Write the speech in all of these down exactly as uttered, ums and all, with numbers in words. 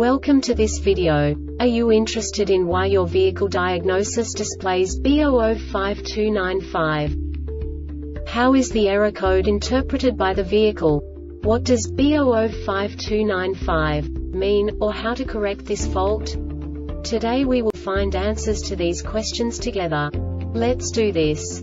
Welcome to this video. Are you interested in why your vehicle diagnosis displays B zero zero five two nine five? How is the error code interpreted by the vehicle? What does B zero zero five two nine five mean, or how to correct this fault? Today we will find answers to these questions together. Let's do this.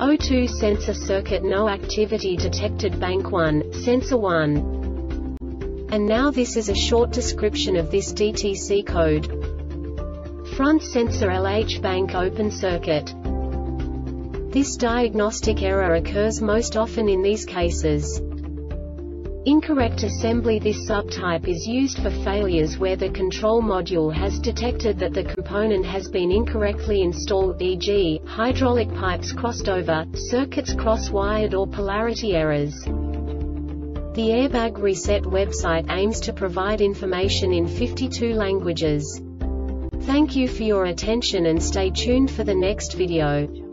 O two sensor circuit no activity detected bank one, sensor one. And now this is a short description of this D T C code. Front sensor L H bank open circuit. This diagnostic error occurs most often in these cases. Incorrect assembly. This subtype is used for failures where the control module has detected that the component has been incorrectly installed, for example, hydraulic pipes crossed over, circuits cross-wired, or polarity errors. The Airbag Reset website aims to provide information in fifty-two languages. Thank you for your attention and stay tuned for the next video.